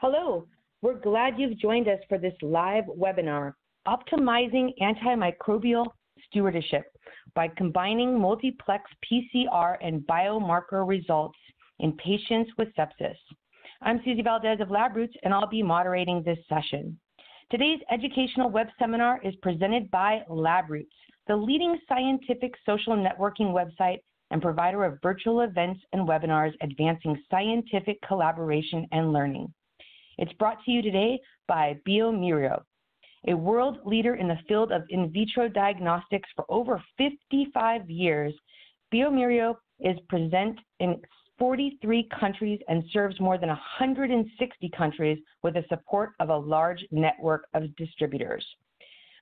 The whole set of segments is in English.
Hello, we're glad you've joined us for this live webinar, Optimizing Antimicrobial Stewardship by Combining Multiplex PCR and Biomarker Results in Patients with Sepsis. I'm Susie Valdez of LabRoots, and I'll be moderating this session. Today's educational web seminar is presented by LabRoots, the leading scientific social networking website and provider of virtual events and webinars advancing scientific collaboration and learning. It's brought to you today by BioMérieux, a world leader in the field of in vitro diagnostics for over 55 years. BioMérieux is present in 43 countries and serves more than 160 countries with the support of a large network of distributors.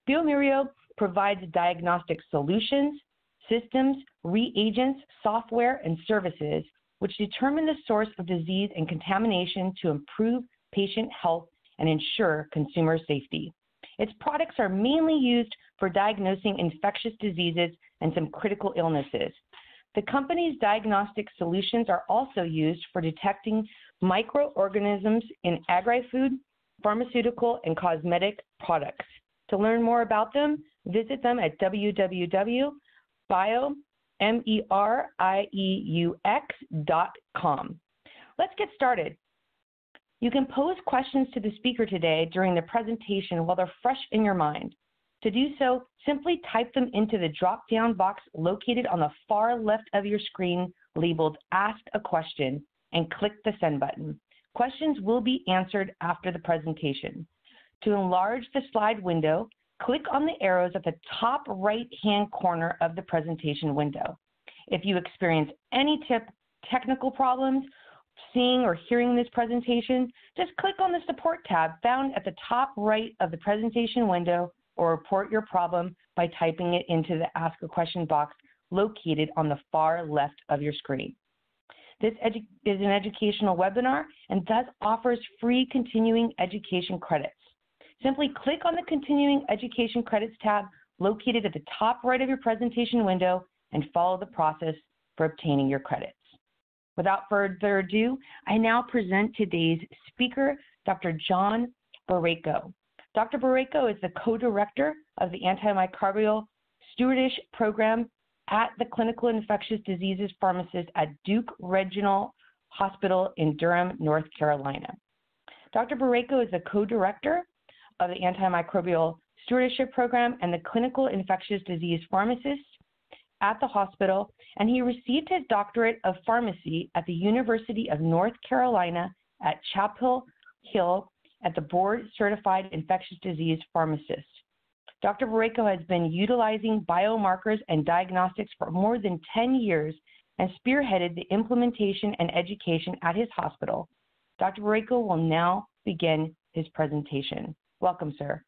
BioMérieux provides diagnostic solutions, systems, reagents, software, and services, which determine the source of disease and contamination to improve patient health and ensure consumer safety. Its products are mainly used for diagnosing infectious diseases and some critical illnesses. The company's diagnostic solutions are also used for detecting microorganisms in agri-food, pharmaceutical, and cosmetic products. To learn more about them, visit them at www.biomerieux.com. Let's get started. You can pose questions to the speaker today during the presentation while they're fresh in your mind. To do so, simply type them into the drop-down box located on the far left of your screen labeled Ask a Question and click the Send button. Questions will be answered after the presentation. To enlarge the slide window, click on the arrows at the top right-hand corner of the presentation window. If you experience any technical problems seeing or hearing this presentation, just click on the Support tab found at the top right of the presentation window or report your problem by typing it into the Ask a Question box located on the far left of your screen. This is an educational webinar and thus offers free continuing education credits. Simply click on the Continuing Education Credits tab located at the top right of your presentation window and follow the process for obtaining your credits. Without further ado, I now present today's speaker, Dr. John Boreyko. Dr. Boreyko is the co-director of the Antimicrobial Stewardship Program at the Clinical Infectious Diseases Pharmacist at Duke Regional Hospital in Durham, North Carolina. Dr. Boreyko is the co-director of the Antimicrobial Stewardship Program and the Clinical Infectious Disease Pharmacist at the hospital, and he received his doctorate of pharmacy at the University of North Carolina at Chapel Hill at the board-certified infectious disease pharmacist. Dr. Boreyko has been utilizing biomarkers and diagnostics for more than 10 years and spearheaded the implementation and education at his hospital. Dr. Boreyko will now begin his presentation. Welcome, sir.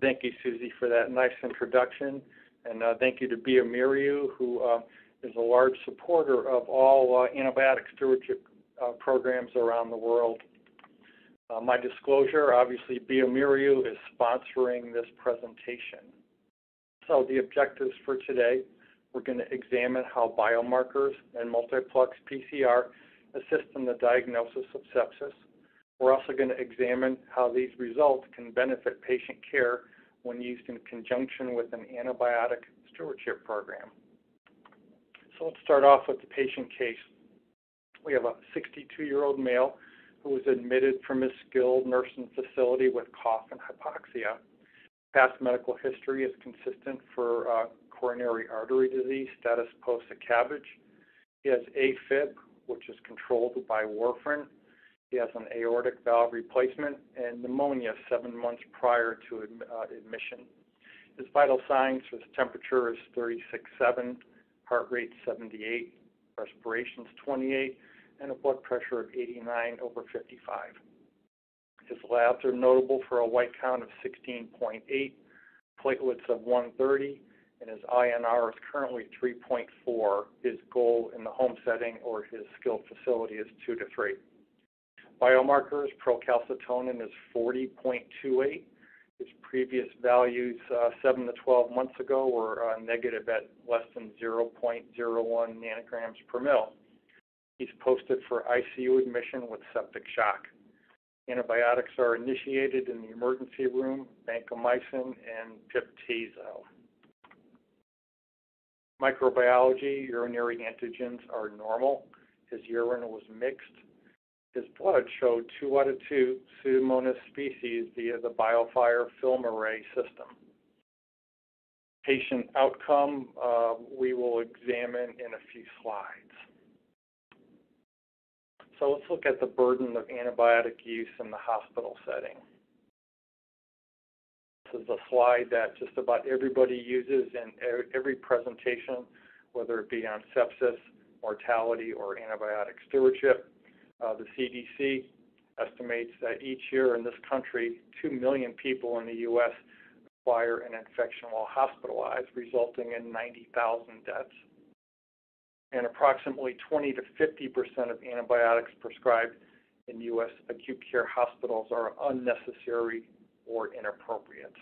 Thank you, Susie, for that nice introduction. And thank you to BioMérieux, who is a large supporter of all antibiotic stewardship programs around the world. My disclosure, obviously, BioMérieux is sponsoring this presentation. So the objectives for today, we're going to examine how biomarkers and multiplex PCR assist in the diagnosis of sepsis. We're also going to examine how these results can benefit patient care when used in conjunction with an antibiotic stewardship program. So let's start off with the patient case. We have a 62-yehr-old male who was admitted from his skilled nursing facility with cough and hypoxia. Past medical history is consistent for coronary artery disease, status post a cabbage. He has AFib, which is controlled by warfarin. He has an aortic valve replacement and pneumonia 7 months prior to admission. His vital signs for his temperature is 36.7, heart rate 78, respirations 28, and a blood pressure of 89/55. His labs are notable for a white count of 16.8, platelets of 130, and his INR is currently 3.4. His goal in the home setting or his skilled facility is 2 to 3. Biomarkers, procalcitonin is 40.28. His previous values 7 to 12 months ago were negative at less than 0.01 nanograms per mil. He's posted for ICU admission with septic shock. Antibiotics are initiated in the emergency room, vancomycin and pip-tazo. Microbiology, urinary antigens are normal. His urine was mixed. His blood showed 2 out of 2 Pseudomonas species via the BioFire film array system. Patient outcome we will examine in a few slides. So let's look at the burden of antibiotic use in the hospital setting. This is a slide that just about everybody uses in every presentation, whether it be on sepsis, mortality, or antibiotic stewardship. The CDC estimates that each year in this country, 2 million people in the U.S. acquire an infection while hospitalized, resulting in 90,000 deaths. And approximately 20 to 50% of antibiotics prescribed in U.S. acute care hospitals are unnecessary or inappropriate.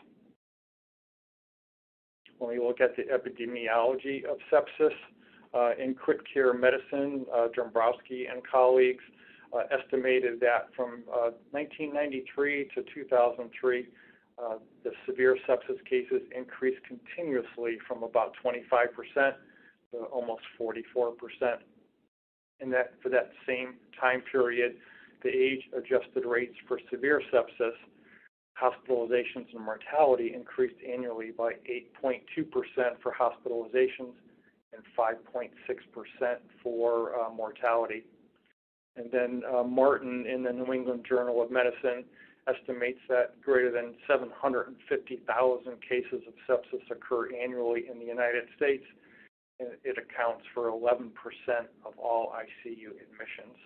When we look at the epidemiology of sepsis, in quick care medicine, Dombrowski and colleagues estimated that from 1993 to 2003, the severe sepsis cases increased continuously from about 25% to almost 44%. And that for that same time period, the age-adjusted rates for severe sepsis, hospitalizations, and mortality increased annually by 8.2% for hospitalizations and 5.6% for mortality. And then Martin in the New England Journal of Medicine estimates that greater than 750,000 cases of sepsis occur annually in the United States, and it accounts for 11% of all ICU admissions.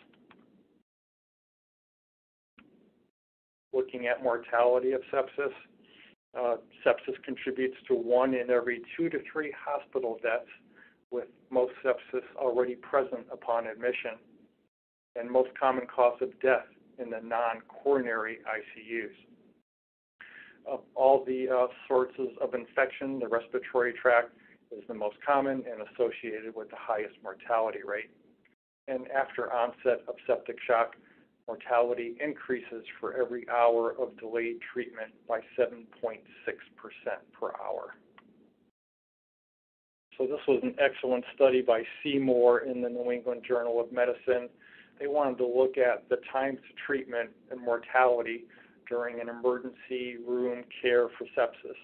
Looking at mortality of sepsis, sepsis contributes to 1 in every 2 to 3 hospital deaths, with most sepsis already present upon admission, and most common cause of death in the non-coronary ICUs. Of all the sources of infection, the respiratory tract is the most common and associated with the highest mortality rate. And after onset of septic shock, mortality increases for every hour of delayed treatment by 7.6% per hour. So this was an excellent study by Seymour in the New England Journal of Medicine. They wanted to look at the time to treatment and mortality during an emergency room care for sepsis.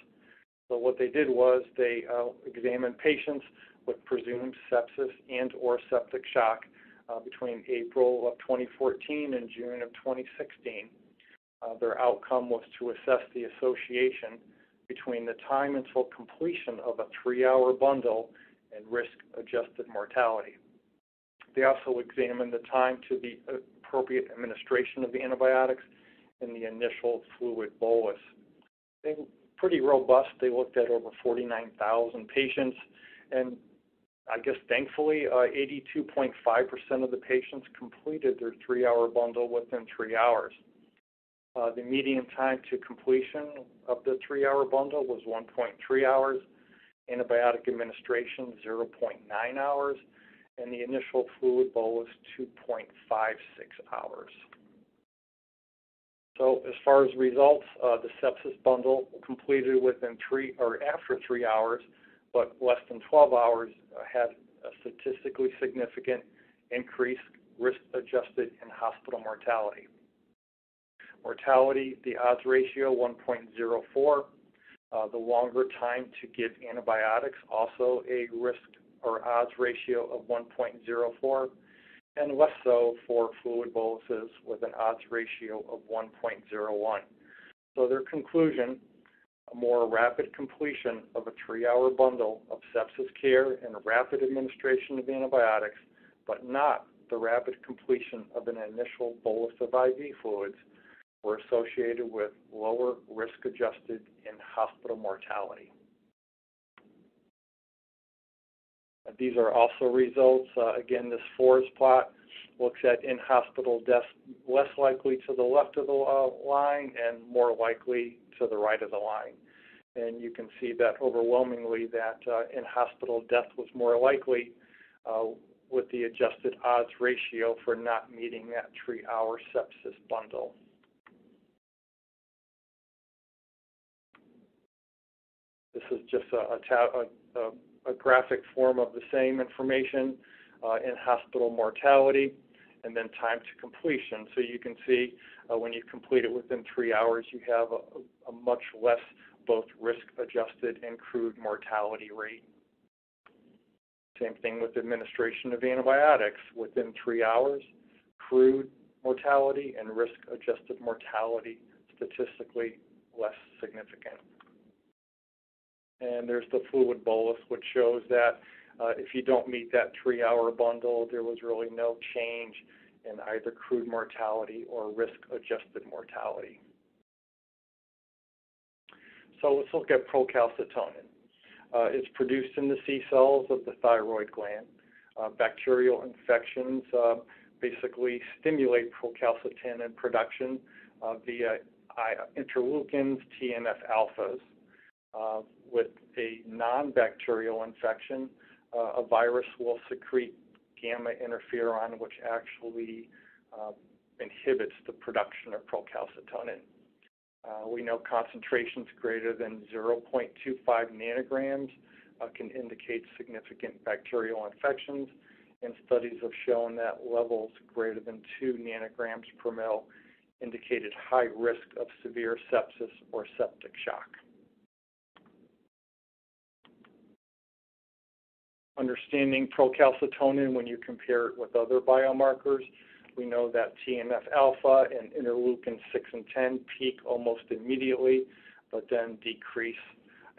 So what they did was they examined patients with presumed sepsis and or septic shock between April of 2014 and June of 2016. Their outcome was to assess the association between the time until completion of a 3-hour bundle and risk-adjusted mortality. They also examined the time to the appropriate administration of the antibiotics and the initial fluid bolus. They were pretty robust. They looked at over 49,000 patients, and I guess thankfully 82.5% of the patients completed their 3-hour bundle within 3 hours. The median time to completion of the 3-hour bundle was 1.3 hours, antibiotic administration 0.9 hours, and the initial fluid bolus 2.56 hours. So as far as results, the sepsis bundle completed within 3 or after 3 hours, but less than 12 hours had a statistically significant increase risk-adjusted in hospital mortality. Mortality, the odds ratio 1.04. The longer time to give antibiotics, also a risk or odds ratio of 1.04, and less so for fluid boluses with an odds ratio of 1.01. So their conclusion, a more rapid completion of a 3-hour bundle of sepsis care and rapid administration of antibiotics, but not the rapid completion of an initial bolus of IV fluids, were associated with lower risk-adjusted in hospital mortality. These are also results. Again, this forest plot looks at in-hospital deaths less likely to the left of the line and more likely to the right of the line. And you can see that overwhelmingly that in-hospital death was more likely with the adjusted odds ratio for not meeting that 3-hour sepsis bundle. This is just a graphic form of the same information in hospital mortality, and then time to completion. So you can see when you complete it within 3 hours, you have a much less both risk-adjusted and crude mortality rate. Same thing with administration of antibiotics. Within 3 hours, crude mortality and risk-adjusted mortality statistically less significant. And there's the fluid bolus, which shows that if you don't meet that 3 hour bundle, there was really no change in either crude mortality or risk adjusted mortality. So let's look at procalcitonin. It's produced in the C cells of the thyroid gland. Bacterial infections basically stimulate procalcitonin production via interleukins, TNF-alphas. With a non-bacterial infection, a virus will secrete gamma interferon, which actually inhibits the production of procalcitonin. We know concentrations greater than 0.25 nanograms can indicate significant bacterial infections, and studies have shown that levels greater than 2 nanograms per mil indicated high risk of severe sepsis or septic shock. Understanding procalcitonin when you compare it with other biomarkers, we know that TNF-alpha and interleukin 6 and 10 peak almost immediately, but then decrease,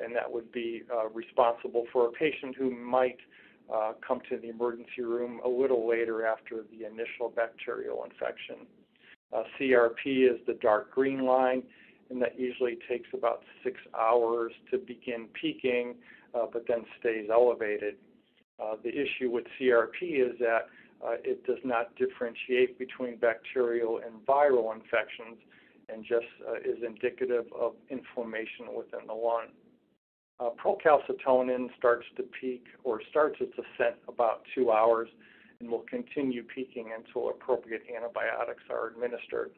and that would be responsible for a patient who might come to the emergency room a little later after the initial bacterial infection. CRP is the dark green line, and that usually takes about 6 hours to begin peaking, but then stays elevated. The issue with CRP is that it does not differentiate between bacterial and viral infections and just is indicative of inflammation within the lung. Procalcitonin starts to peak or starts its ascent about 2 hours and will continue peaking until appropriate antibiotics are administered,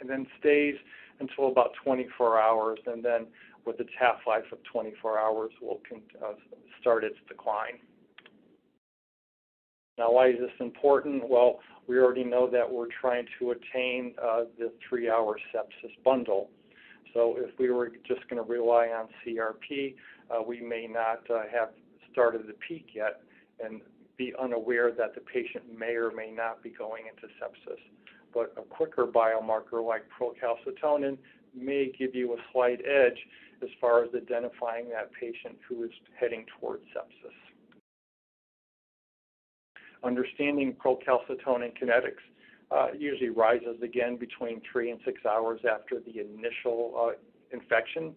and then stays until about 24 hours, and then with its half-life of 24 hours will start its decline. Now, why is this important? Well, we already know that we're trying to attain the 3 hour sepsis bundle. So if we were just going to rely on CRP, we may not have started the peak yet and be unaware that the patient may or may not be going into sepsis. But a quicker biomarker like procalcitonin may give you a slight edge as far as identifying that patient who is heading towards sepsis. Understanding procalcitonin kinetics usually rises again between 3 and 6 hours after the initial infection.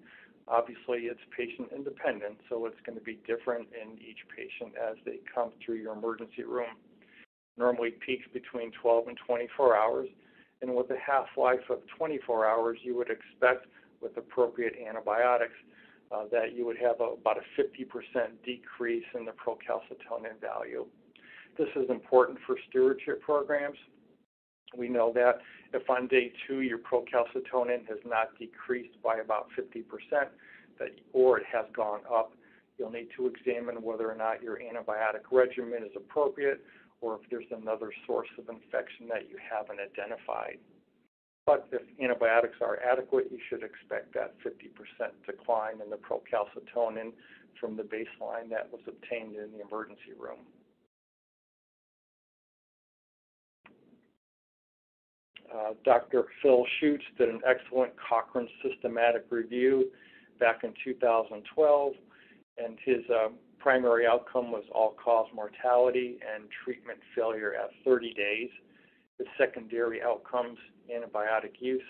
Obviously, it's patient independent, so it's going to be different in each patient as they come through your emergency room. Normally peaks between 12 and 24 hours, and with a half-life of 24 hours, you would expect with appropriate antibiotics that you would have about a 50% decrease in the procalcitonin value. This is important for stewardship programs. We know that if on day 2 your procalcitonin has not decreased by about 50%, or it has gone up, you'll need to examine whether or not your antibiotic regimen is appropriate or if there's another source of infection that you haven't identified. But if antibiotics are adequate, you should expect that 50% decline in the procalcitonin from the baseline that was obtained in the emergency room. Dr. Phil Schuetz did an excellent Cochrane systematic review back in 2012, and his primary outcome was all-cause mortality and treatment failure at 30 days. The secondary outcomes, antibiotic use,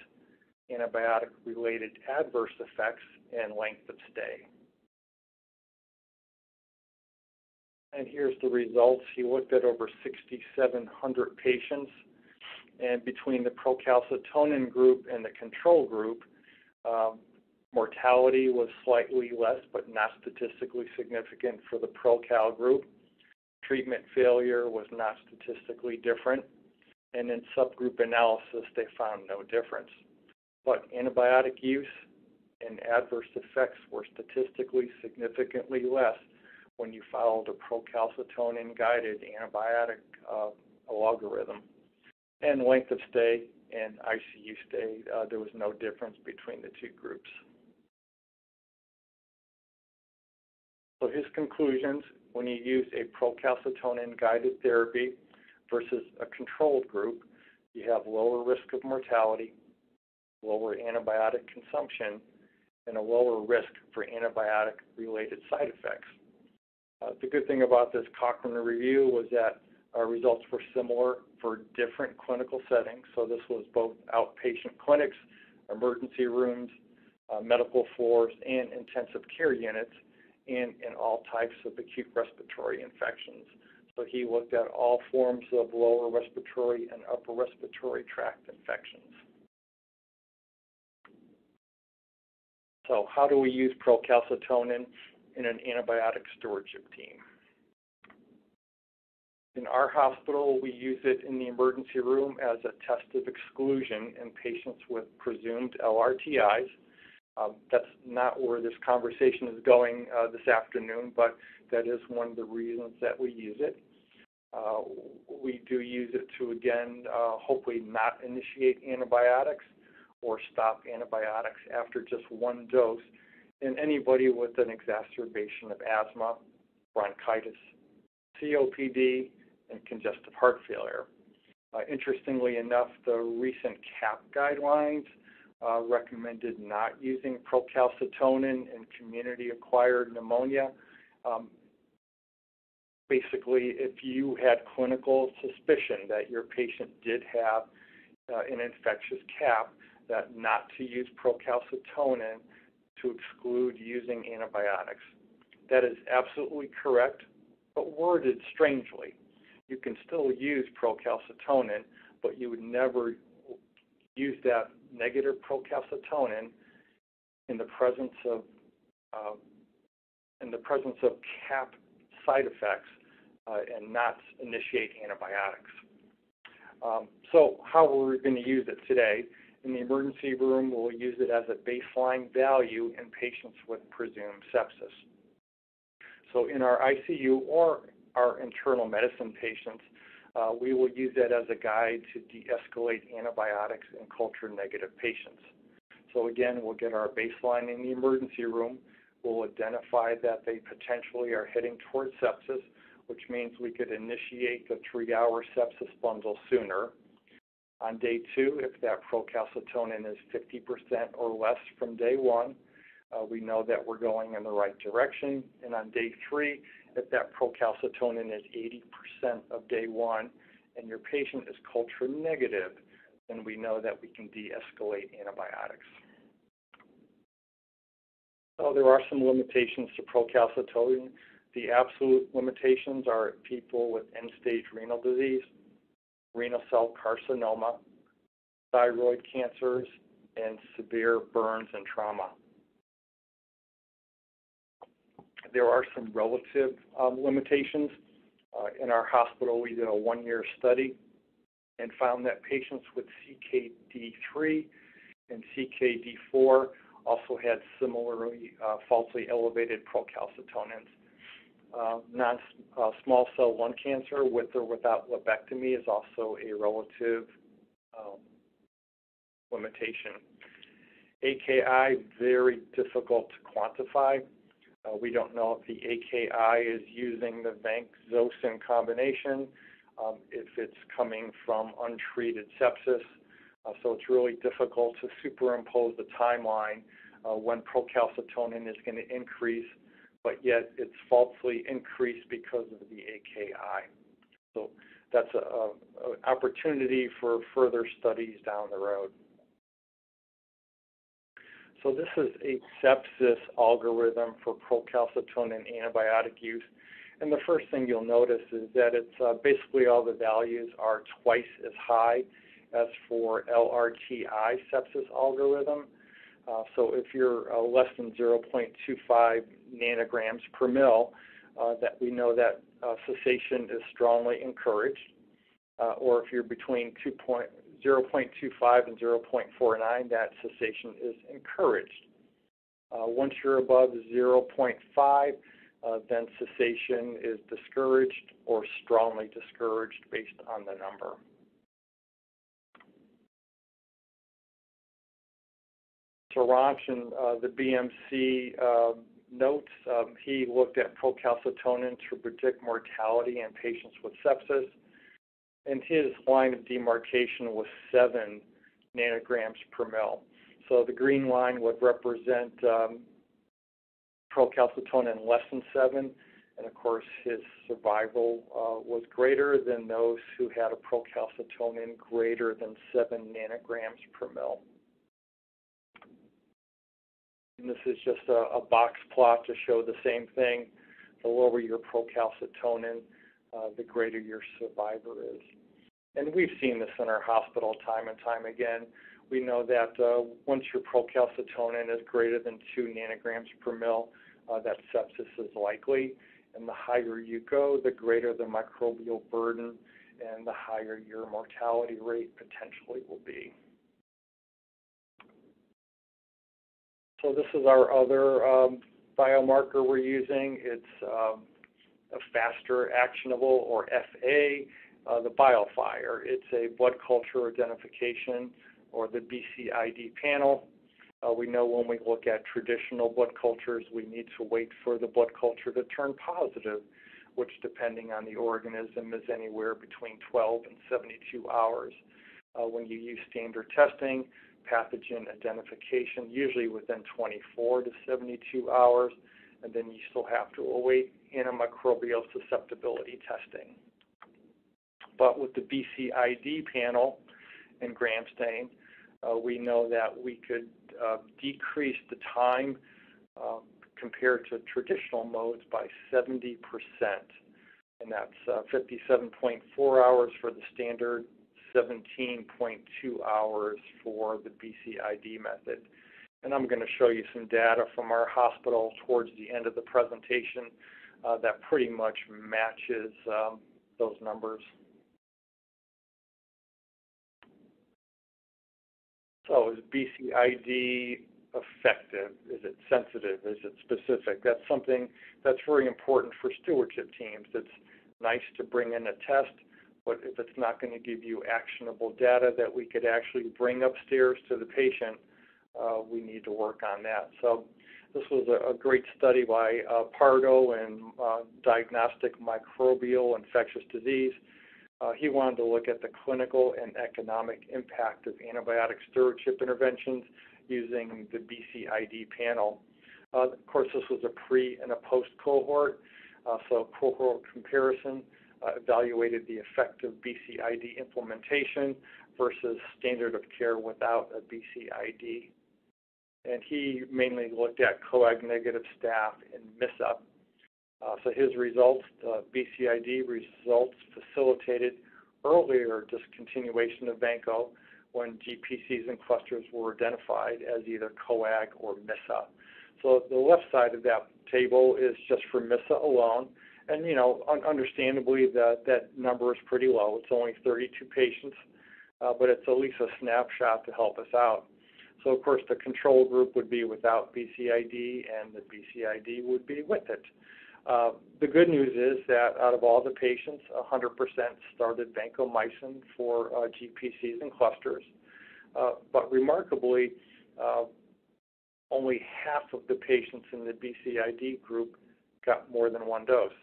antibiotic-related adverse effects, and length of stay. And here's the results. He looked at over 6,700 patients, and between the procalcitonin group and the control group, mortality was slightly less but not statistically significant for the procal group. Treatment failure was not statistically different, and in subgroup analysis they found no difference. But antibiotic use and adverse effects were statistically significantly less when you followed a procalcitonin-guided antibiotic algorithm. And length of stay and ICU stay, there was no difference between the two groups. So his conclusions, when you use a procalcitonin-guided therapy versus a controlled group, you have lower risk of mortality, lower antibiotic consumption, and a lower risk for antibiotic-related side effects. The good thing about this Cochrane review was that our results were similar for different clinical settings. So this was both outpatient clinics, emergency rooms, medical floors, and intensive care units, and in all types of acute respiratory infections. So he looked at all forms of lower respiratory and upper respiratory tract infections. So how do we use procalcitonin in an antibiotic stewardship team? In our hospital, we use it in the emergency room as a test of exclusion in patients with presumed LRTIs. That's not where this conversation is going this afternoon, but that is one of the reasons that we use it. We do use it to, again, hopefully not initiate antibiotics or stop antibiotics after just one dose in anybody with an exacerbation of asthma, bronchitis, COPD, and congestive heart failure. Interestingly enough, the recent CAP guidelines recommended not using procalcitonin in community-acquired pneumonia. Basically, if you had clinical suspicion that your patient did have an infectious CAP, that not to use procalcitonin to exclude using antibiotics. That is absolutely correct, but worded strangely. You can still use procalcitonin, but you would never use that negative procalcitonin in the presence of CAP side effects and not initiate antibiotics. So how are we going to use it today? In the emergency room, we'll use it as a baseline value in patients with presumed sepsis. So in our ICU or our internal medicine patients, we will use that as a guide to de-escalate antibiotics in culture-negative patients. So again, we'll get our baseline in the emergency room. We'll identify that they potentially are heading towards sepsis, which means we could initiate the 3-hour sepsis bundle sooner. On day 2, if that procalcitonin is 50% or less from day 1, we know that we're going in the right direction. And on day 3, if that procalcitonin is 80% of day 1 and your patient is culture negative, then we know that we can de-escalate antibiotics. So there are some limitations to procalcitonin. The absolute limitations are people with end-stage renal disease, renal cell carcinoma, thyroid cancers, and severe burns and trauma. There are some relative limitations. In our hospital, we did a 1-year study and found that patients with CKD3 and CKD4 also had similarly falsely elevated procalcitonins. Non-small cell lung cancer with or without lobectomy is also a relative limitation. AKI, very difficult to quantify. We don't know if the AKI is using the vancomycin combination, if it's coming from untreated sepsis. So it's really difficult to superimpose the timeline when procalcitonin is going to increase, but yet it's falsely increased because of the AKI. So that's an opportunity for further studies down the road. So this is a sepsis algorithm for procalcitonin antibiotic use. And the first thing you'll notice is that it's basically all the values are twice as high as for LRTI sepsis algorithm. So if you're less than 0.25 nanograms per mil, that we know that cessation is strongly encouraged, or if you're between 0.25 and 0.49, that cessation is encouraged. Once you're above 0.5, then cessation is discouraged or strongly discouraged based on the number. Saranshan, the BMC notes, he looked at procalcitonin to predict mortality in patients with sepsis, and his line of demarcation was 7 nanograms per mil. So the green line would represent procalcitonin less than 7, and of course his survival was greater than those who had a procalcitonin greater than 7 nanograms per mil. And this is just a box plot to show the same thing. The lower your procalcitonin, the greater your survivor is. And we've seen this in our hospital time and time again. We know that once your procalcitonin is greater than 2 nanograms per mil, that sepsis is likely. And the higher you go, the greater the microbial burden and the higher your mortality rate potentially will be. So this is our other biomarker we're using. It's a faster actionable, or FA, the BioFire. It's a blood culture identification, or the BCID panel. We know when we look at traditional blood cultures, we need to wait for the blood culture to turn positive, which depending on the organism is anywhere between 12 and 72 hours. When you use standard testing, pathogen identification, usually within 24 to 72 hours, and then you still have to await antimicrobial susceptibility testing. But with the BCID panel and gram stain, we know that we could decrease the time compared to traditional modes by 70%, and that's 57.4 hours for the standard, 17.2 hours for the BCID method. And I'm going to show you some data from our hospital towards the end of the presentation that pretty much matches those numbers. So is BCID effective? Is it sensitive? Is it specific? That's something that's very important for stewardship teams. It's nice to bring in a test, but if it's not going to give you actionable data that we could actually bring upstairs to the patient, we need to work on that. So this was a great study by Pardo in diagnostic microbial infectious disease. He wanted to look at the clinical and economic impact of antibiotic stewardship interventions using the BCID panel. Of course, this was a pre and a post cohort, so cohort comparison. Evaluated the effect of BCID implementation versus standard of care without a BCID. And he mainly looked at coag negative staph and MISA. So his results, BCID results facilitated earlier discontinuation of vanco when GPCs and clusters were identified as either coag or MISA. So the left side of that table is just for MISA alone. And, you know, understandably, that number is pretty low. It's only 32 patients, but it's at least a snapshot to help us out. So, of course, the control group would be without BCID, and the BCID would be with it. The good news is that out of all the patients, 100% started vancomycin for GPCs and clusters. But remarkably, only half of the patients in the BCID group got more than one dose.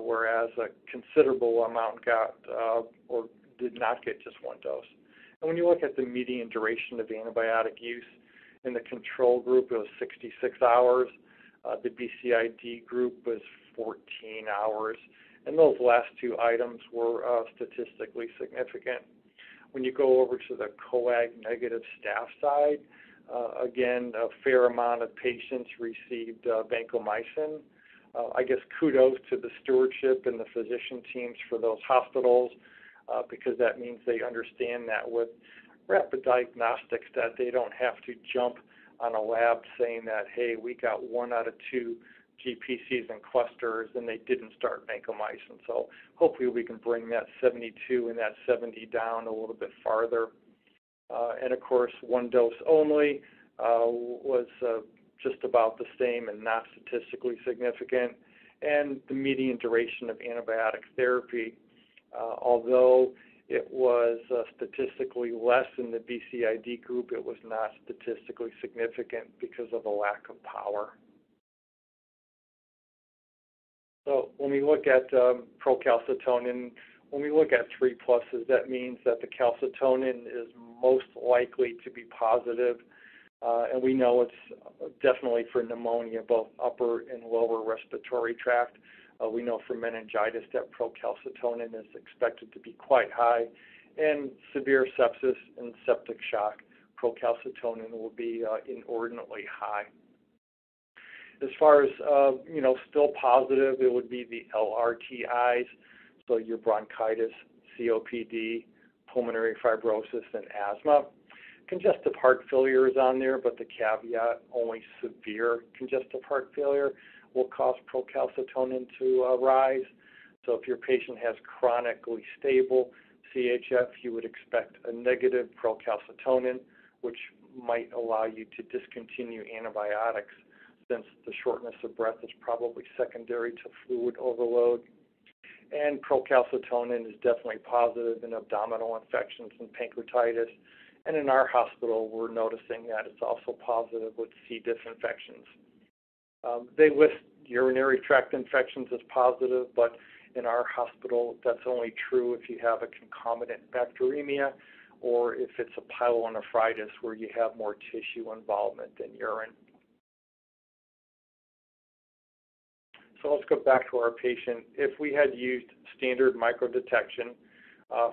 Whereas a considerable amount got or did not get just one dose. And when you look at the median duration of antibiotic use in the control group, it was 66 hours. The BCID group was 14 hours. And those last two items were statistically significant. When you go over to the coag negative staph side, again, a fair amount of patients received vancomycin. I guess kudos to the stewardship and the physician teams for those hospitals because that means they understand that with rapid diagnostics that they don't have to jump on a lab saying that, hey, we got 1 out of 2 GPCs and clusters and they didn't start vancomycin. So hopefully we can bring that 72 and that 70 down a little bit farther. And of course, one dose only was just about the same and not statistically significant, and the median duration of antibiotic therapy, although it was statistically less in the BCID group, it was not statistically significant because of a lack of power. So when we look at procalcitonin, when we look at 3+, that means that the calcitonin is most likely to be positive, and we know it's definitely for pneumonia, both upper and lower respiratory tract. We know for meningitis that procalcitonin is expected to be quite high, and severe sepsis and septic shock, procalcitonin will be inordinately high. As far as, still positive, it would be the LRTIs, so your bronchitis, COPD, pulmonary fibrosis, and asthma. Congestive heart failure is on there, but the caveat, only severe congestive heart failure will cause procalcitonin to rise. So if your patient has chronically stable CHF, you would expect a negative procalcitonin, which might allow you to discontinue antibiotics since the shortness of breath is probably secondary to fluid overload. And procalcitonin is definitely positive in abdominal infections and pancreatitis. And in our hospital, we're noticing that it's also positive with C. diff infections. They list urinary tract infections as positive, but in our hospital, that's only true if you have a concomitant bacteremia or if it's a pyelonephritis where you have more tissue involvement than urine. So let's go back to our patient. If we had used standard microdetection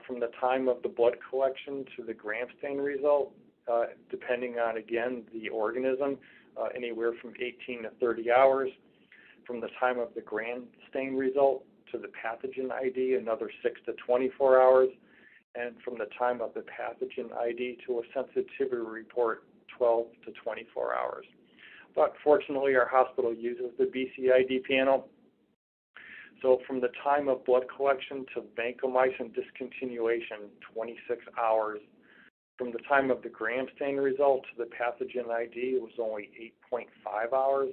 from the time of the blood collection to the gram stain result, depending on, again, the organism, anywhere from 18 to 30 hours. From the time of the gram stain result to the pathogen ID, another 6 to 24 hours. And from the time of the pathogen ID to a sensitivity report, 12 to 24 hours. But fortunately, our hospital uses the BCID panel. So from the time of blood collection to vancomycin discontinuation, 26 hours. From the time of the gram stain result to the pathogen ID, it was only 8.5 hours.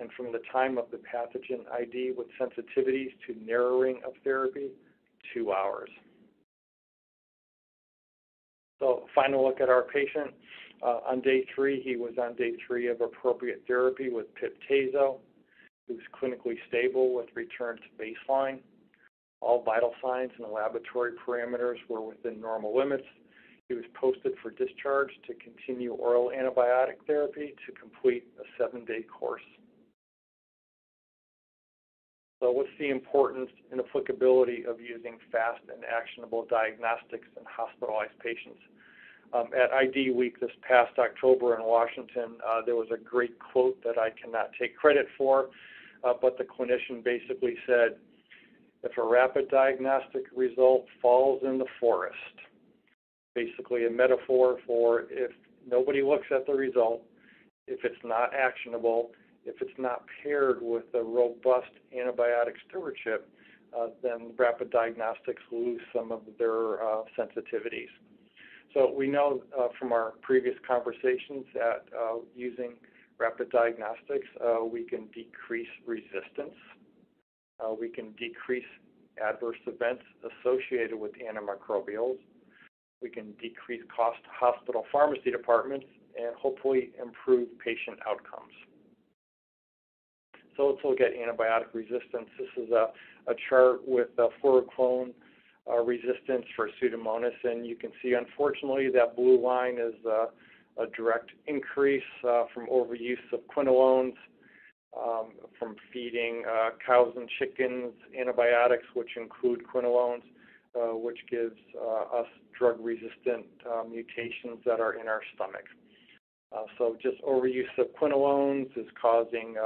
And from the time of the pathogen ID with sensitivities to narrowing of therapy, 2 hours. So final look at our patient. On day 3, he was on day 3 of appropriate therapy with pip-tazo. He was clinically stable with return to baseline. All vital signs and laboratory parameters were within normal limits. He was posted for discharge to continue oral antibiotic therapy to complete a 7-day course. So what's the importance and applicability of using fast and actionable diagnostics in hospitalized patients? At ID Week this past October in Washington, there was a great quote that I cannot take credit for, but the clinician basically said, if a rapid diagnostic result falls in the forest, basically a metaphor for if nobody looks at the result, if it's not actionable, if it's not paired with a robust antibiotic stewardship, then rapid diagnostics lose some of their sensitivities. So we know from our previous conversations that using rapid diagnostics, we can decrease resistance, we can decrease adverse events associated with antimicrobials, we can decrease cost to hospital pharmacy departments, and hopefully improve patient outcomes. So let's look at antibiotic resistance. This is a chart with fluoroclone resistance for Pseudomonas, and you can see, unfortunately, that blue line is a direct increase from overuse of quinolones, from feeding cows and chickens antibiotics, which include quinolones, which gives us drug-resistant mutations that are in our stomach. So just overuse of quinolones is causing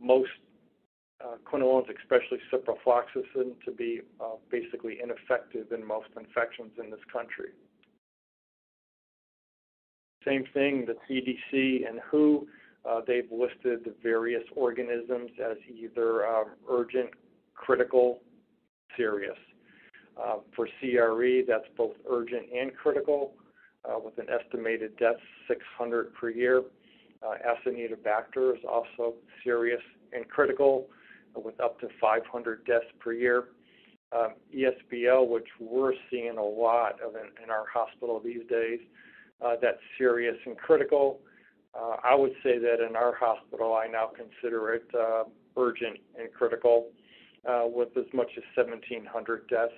most quinolones, especially ciprofloxacin, to be basically ineffective in most infections in this country. Same thing, the CDC and WHO, they've listed the various organisms as either urgent, critical, serious. For CRE, that's both urgent and critical, with an estimated death 600 per year. Acinetobacter is also serious and critical, with up to 500 deaths per year. ESBL, which we're seeing a lot of in our hospital these days, that's serious and critical. I would say that in our hospital, I now consider it urgent and critical, with as much as 1,700 deaths.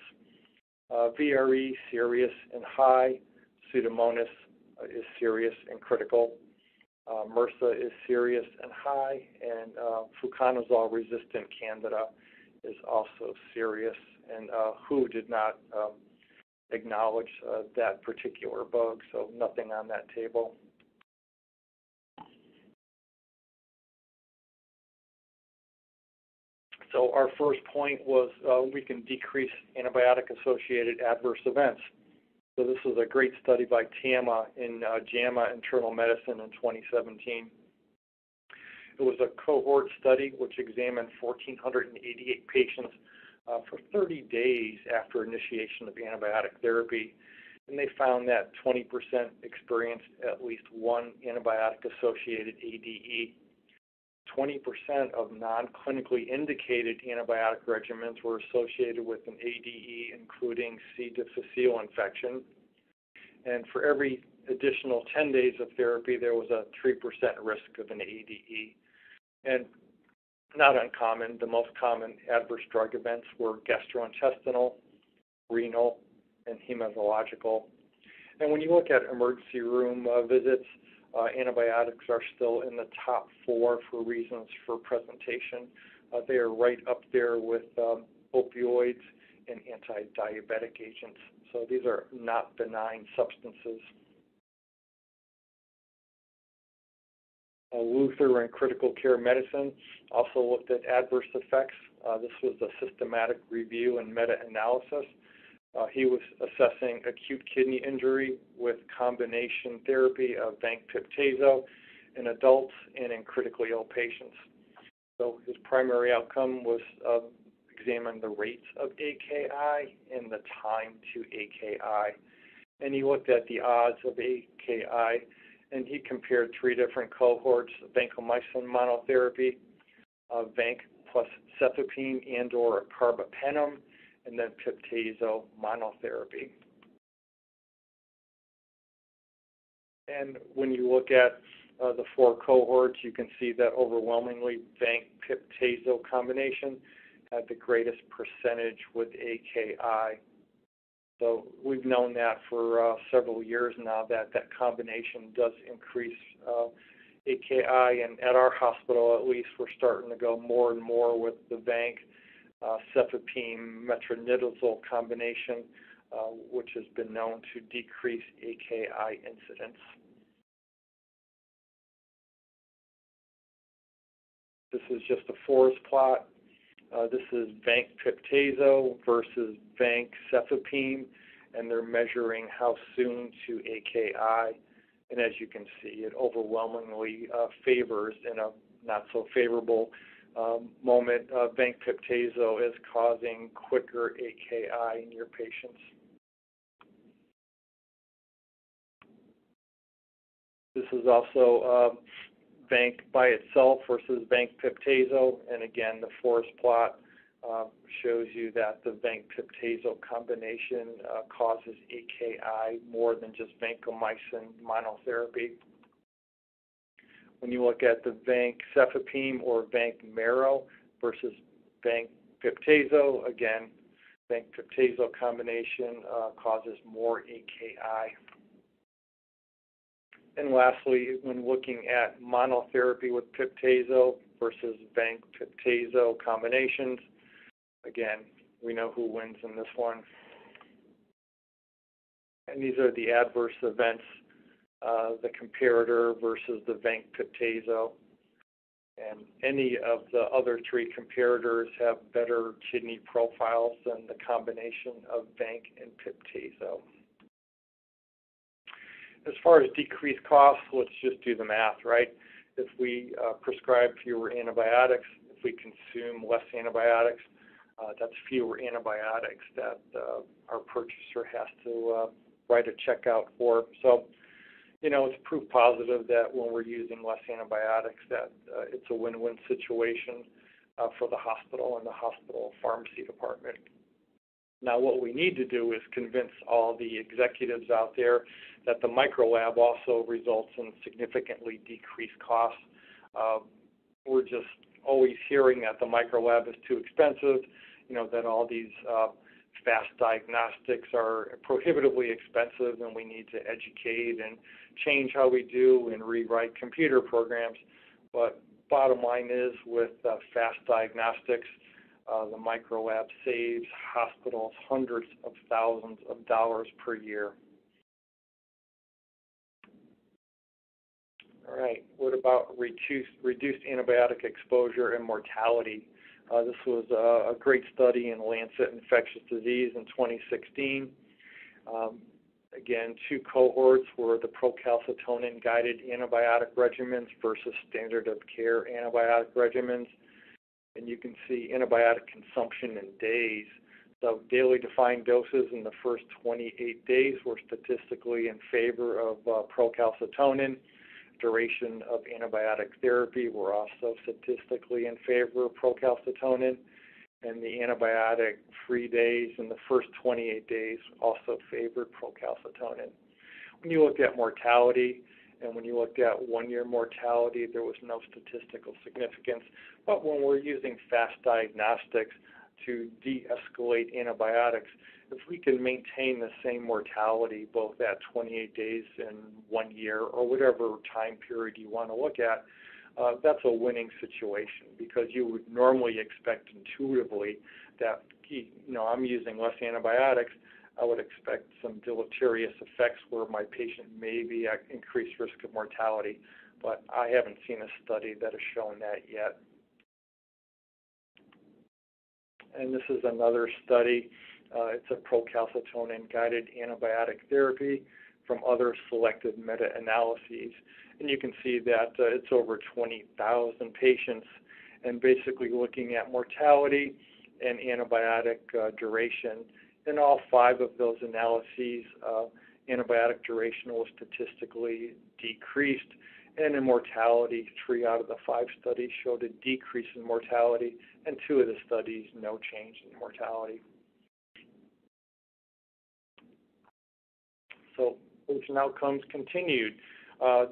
VRE, serious and high. Pseudomonas is serious and critical. MRSA is serious and high, and fluconazole-resistant candida is also serious, and WHO did not acknowledge that particular bug, so nothing on that table. So our first point was we can decrease antibiotic-associated adverse events. So this was a great study by TAMA in JAMA Internal Medicine in 2017. It was a cohort study which examined 1,488 patients for 30 days after initiation of antibiotic therapy, and they found that 20% experienced at least one antibiotic-associated ADE. 20% of non-clinically indicated antibiotic regimens were associated with an ADE, including C. difficile infection. And for every additional 10 days of therapy, there was a 3% risk of an ADE. And not uncommon, the most common adverse drug events were gastrointestinal, renal, and hematological. And when you look at emergency room visits, antibiotics are still in the top four for reasons for presentation. They are right up there with opioids and anti-diabetic agents. So these are not benign substances. Luther and Critical Care Medicine also looked at adverse effects. This was a systematic review and meta-analysis. He was assessing acute kidney injury with combination therapy of vancomycin in adults and in critically ill patients. So his primary outcome was examine the rates of AKI and the time to AKI. And he looked at the odds of AKI, and he compared three different cohorts: vancomycin monotherapy, vanc plus cefepime and or carbapenem, and then piptazo monotherapy. And when you look at the four cohorts, you can see that overwhelmingly vanc-piptazo combination had the greatest percentage with AKI. So we've known that for several years now, that that combination does increase AKI, and at our hospital at least, we're starting to go more and more with the vanc cefepime metronidazole combination, which has been known to decrease AKI incidence. This is just a forest plot. This is vanc-piptazo versus vanc-cefepime, and they're measuring how soon to AKI. And as you can see, it overwhelmingly favors, in a not so favorable moment, vancomycin is causing quicker AKI in your patients. This is also vanc by itself versus vancomycin, and again, the forest plot shows you that the vancomycin combination causes AKI more than just vancomycin monotherapy. When you look at the vancomycin or vancomycin versus vancomycin, again, vancomycin combination causes more AKI. And lastly, when looking at monotherapy with piptazo versus vancomycin combinations, again, we know who wins in this one. And these are the adverse events. The comparator versus the vancomycin, and any of the other three comparators have better kidney profiles than the combination of vanc and piptazo. As far as decreased costs, let's just do the math, right? If we prescribe fewer antibiotics, if we consume less antibiotics, that's fewer antibiotics that our purchaser has to write a check out for. So you know, it's proof positive that when we're using less antibiotics, that it's a win-win situation for the hospital and the hospital pharmacy department. Now, what we need to do is convince all the executives out there that the microlab also results in significantly decreased costs. We're just always hearing that the microlab is too expensive, you know, that all these fast diagnostics are prohibitively expensive, and we need to educate and change how we do and rewrite computer programs. But bottom line is, with fast diagnostics, the microlab saves hospitals hundreds of thousands of dollars per year. All right, what about reduced antibiotic exposure and mortality? This was a great study in Lancet Infectious Disease in 2016. Again, two cohorts were the procalcitonin-guided antibiotic regimens versus standard of care antibiotic regimens. And you can see antibiotic consumption in days. So daily defined doses in the first 28 days were statistically in favor of procalcitonin. Duration of antibiotic therapy were also statistically in favor of procalcitonin. And the antibiotic-free days in the first 28 days also favored procalcitonin. When you looked at mortality, and when you looked at one-year mortality, there was no statistical significance. But when we're using fast diagnostics to de-escalate antibiotics, if we can maintain the same mortality both at 28 days and 1 year, or whatever time period you want to look at, that's a winning situation, because you would normally expect intuitively that, you know, I'm using less antibiotics, I would expect some deleterious effects where my patient may be at increased risk of mortality, but I haven't seen a study that has shown that yet. And this is another study. It's a procalcitonin-guided antibiotic therapy from other selected meta-analyses. And you can see that it's over 20,000 patients, and basically looking at mortality and antibiotic duration. In all five of those analyses, antibiotic duration was statistically decreased, and in mortality, 3 out of the 5 studies showed a decrease in mortality, and 2 of the studies, no change in mortality. So patient outcomes continued.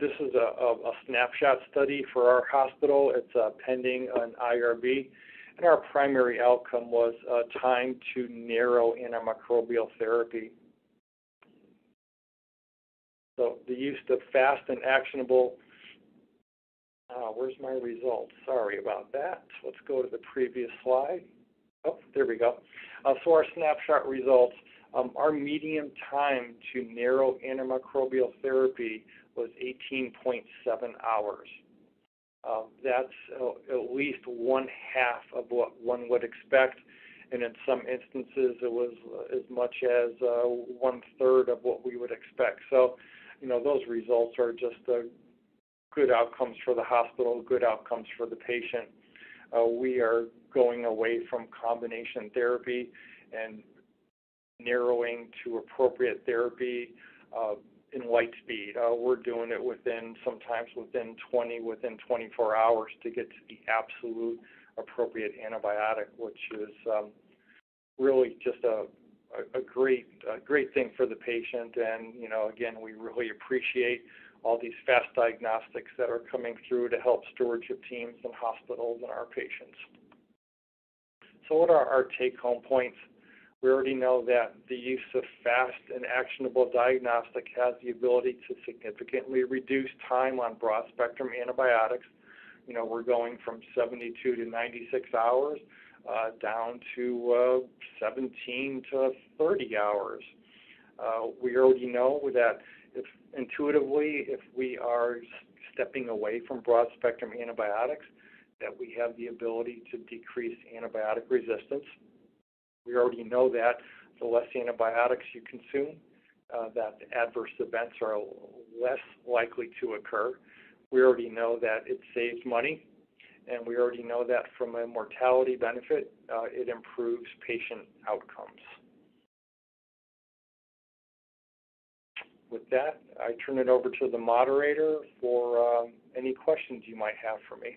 This is a snapshot study for our hospital. It's pending an IRB. And our primary outcome was time to narrow antimicrobial therapy. So the use of fast and actionable, where's my results? Sorry about that. Let's go to the previous slide. Oh, there we go. So our snapshot results, our median time to narrow antimicrobial therapy was 18.7 hours. That's at least 1/2 of what one would expect, and in some instances it was as much as 1/3 of what we would expect. So, you know, those results are just good outcomes for the hospital, good outcomes for the patient. We are going away from combination therapy and narrowing to appropriate therapy in light speed. We're doing it within 24 hours to get to the absolute appropriate antibiotic, which is really just a great thing for the patient. And, you know, again, we really appreciate all these fast diagnostics that are coming through to help stewardship teams and hospitals and our patients. So what are our take-home points? We already know that the use of fast and actionable diagnostic has the ability to significantly reduce time on broad-spectrum antibiotics. You know, we're going from 72 to 96 hours down to 17 to 30 hours. We already know that if we are stepping away from broad-spectrum antibiotics, that we have the ability to decrease antibiotic resistance. We already know that the less antibiotics you consume, that adverse events are less likely to occur. We already know that it saves money, and we already know that from a mortality benefit, it improves patient outcomes. with that, I turn it over to the moderator for any questions you might have for me.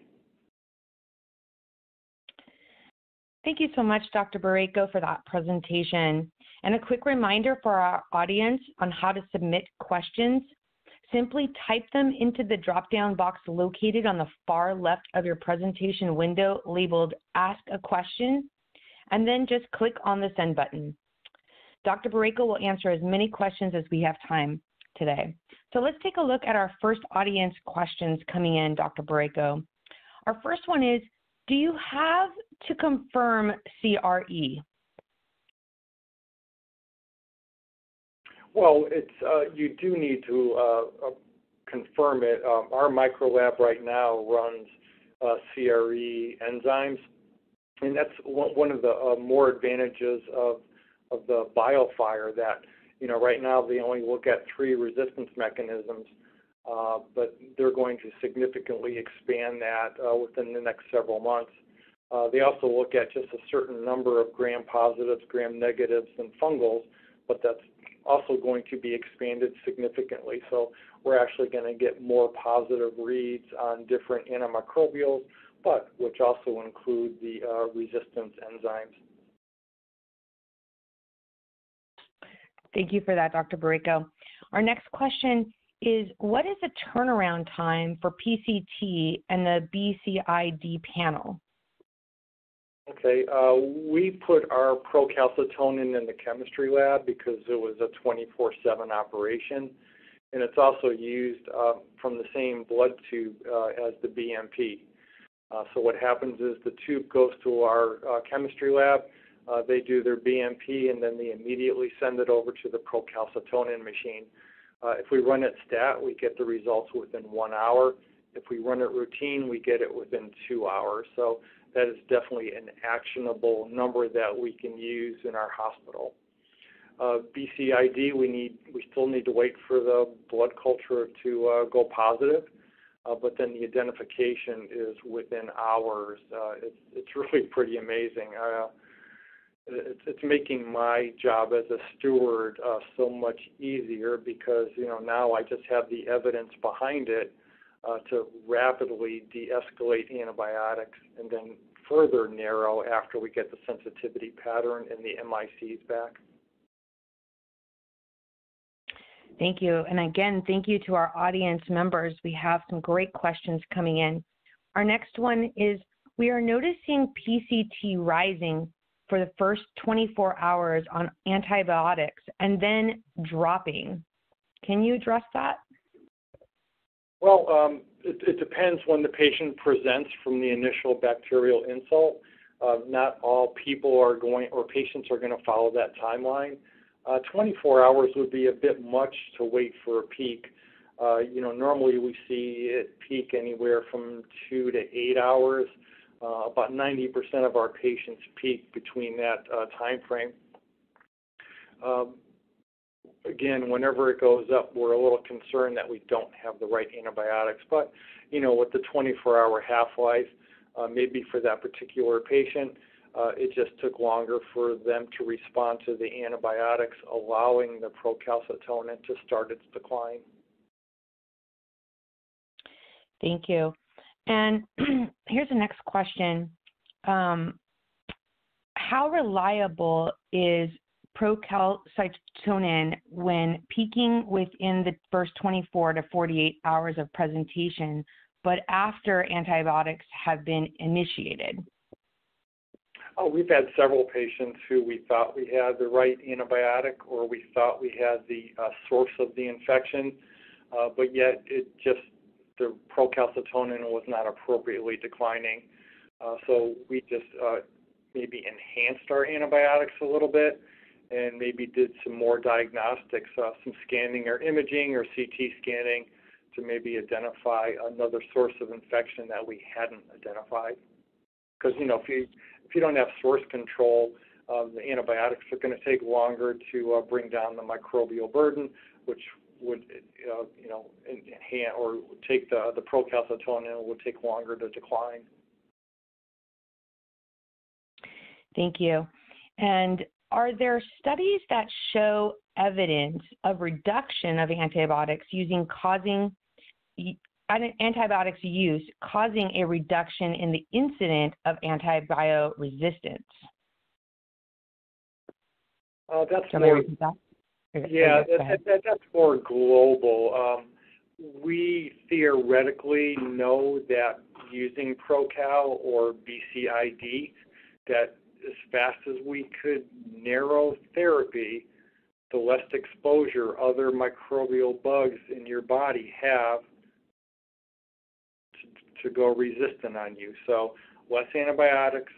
Thank you so much, Dr. Boreyko, for that presentation. And a quick reminder for our audience on how to submit questions. Simply type them into the drop-down box located on the far left of your presentation window labeled Ask a Question, and then just click on the Send button. Dr. Boreyko will answer as many questions as we have time today. So let's take a look at our first audience questions coming in, Dr. Boreyko. Our first one is, do you have to confirm CRE? Well, it's, you do need to confirm it. Our microlab right now runs CRE enzymes, and that's one of the more advantages of the BioFire, that, you know, right now they only look at 3 resistance mechanisms, but they're going to significantly expand that within the next several months. They also look at just a certain number of gram-positives, gram-negatives, and fungals, but that's also going to be expanded significantly. So we're actually going to get more positive reads on different antimicrobials, but which also include the resistance enzymes. Thank you for that, Dr. Boreyko. Our next question is, what is the turnaround time for PCT and the BCID panel? Okay, we put our procalcitonin in the chemistry lab because it was a 24/7 operation, and it's also used from the same blood tube as the BMP. So what happens is the tube goes to our chemistry lab, they do their BMP, and then they immediately send it over to the procalcitonin machine. If we run it stat, we get the results within 1 hour. If we run it routine, we get it within 2 hours. So that is definitely an actionable number that we can use in our hospital. BCID, we still need to wait for the blood culture to go positive, but then the identification is within hours. It's really pretty amazing. It's making my job as a steward so much easier because, you know, now I just have the evidence behind it to rapidly de-escalate antibiotics and then further narrow after we get the sensitivity pattern and the MICs back. Thank you. And again, thank you to our audience members. We have some great questions coming in. Our next one is, we are noticing PCT rising for the first 24 hours on antibiotics and then dropping. Can you address that? Well, it depends when the patient presents from the initial bacterial insult. Not all people are going, or patients are going to follow that timeline. 24 hours would be a bit much to wait for a peak. You know, normally we see it peak anywhere from 2 to 8 hours. About 90% of our patients peak between that time frame. Again, whenever it goes up, we're a little concerned that we don't have the right antibiotics. But, you know, with the 24-hour half-life, maybe for that particular patient, it just took longer for them to respond to the antibiotics, allowing the procalcitonin to start its decline. Thank you. And here's the next question. How reliable is procalcitonin when peaking within the first 24 to 48 hours of presentation, but after antibiotics have been initiated? Oh, we've had several patients who we thought we had the right antibiotic, or we thought we had the source of the infection, but yet it just, the procalcitonin was not appropriately declining. So we just maybe enhanced our antibiotics a little bit, and maybe did some more diagnostics, some scanning or imaging or CT scanning to maybe identify another source of infection that we hadn't identified. Because, you know, if you don't have source control, the antibiotics are going to take longer to bring down the microbial burden, which would, you know, enhance or take the procalcitonin would take longer to decline. Thank you. And Are there studies that show evidence of reduction of antibiotics causing a reduction in the incidence of antibiotic resistance? That's more global. We theoretically know that using ProCal or BCID, that as fast as we could narrow therapy, the less exposure other microbial bugs in your body have to go resistant on you. So less antibiotics,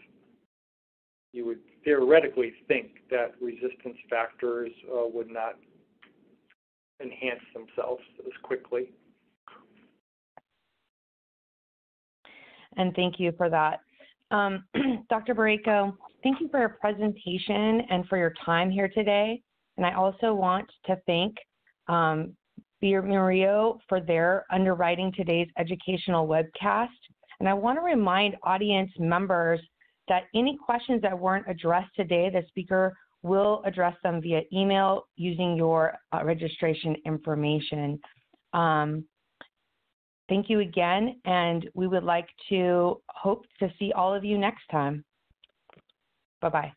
you would theoretically think that resistance factors would not enhance themselves as quickly. And thank you for that. Dr. Boreyko, thank you for your presentation and for your time here today. And I also want to thank BioMérieux for their underwriting today's educational webcast. And I want to remind audience members that any questions that weren't addressed today, the speaker will address them via email using your registration information. Thank you again, and we would hope to see all of you next time. Bye-bye.